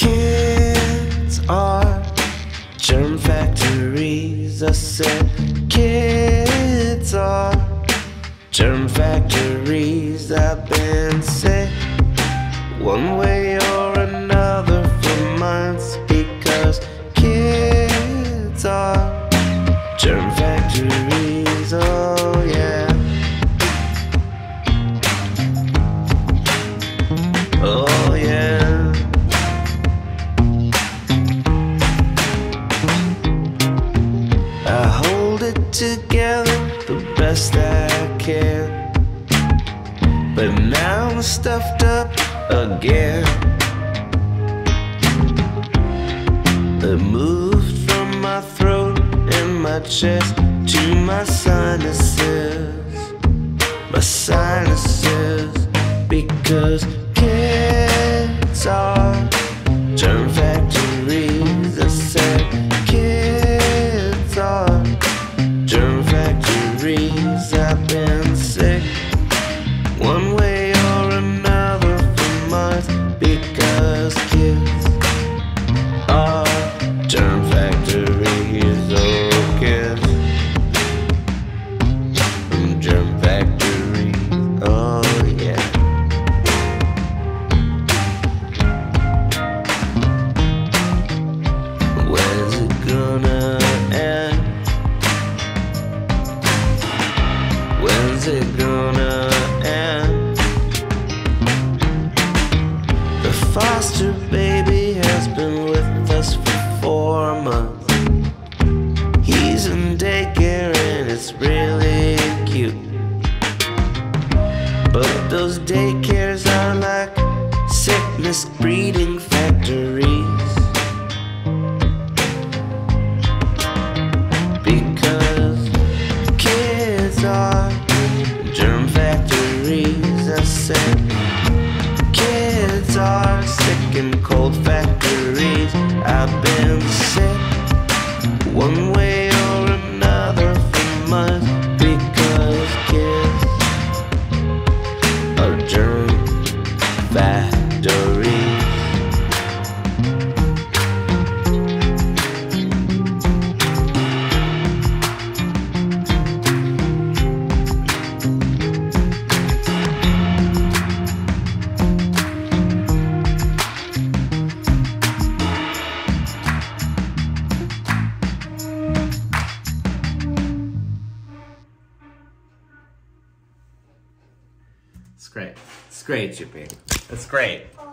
Kids are germ factories. I said kids are germ factories. I've been sick one way or another for months, because kids are germ factories. Oh yeah. Oh yeah. Together the best I can, but now I'm stuffed up again. I moved from my throat and my chest to my sinuses, my sinuses, because kids are germ factories. I said kids are germ factories. I've been sick one way or another for months, because kids are germ factories. Oh, kids, germ factories. Oh yeah. Where's it gonna end? When's it gonna end? The foster baby has been with us for 4 months. He's in daycare and it's really cute, but those daycares are like sickness breeding factories, because kids are germ factories. I said kids are sick and cold factories. I've been sick one way or another for months, because kids are germ factories. It's great. It's great, Jippy. It's great.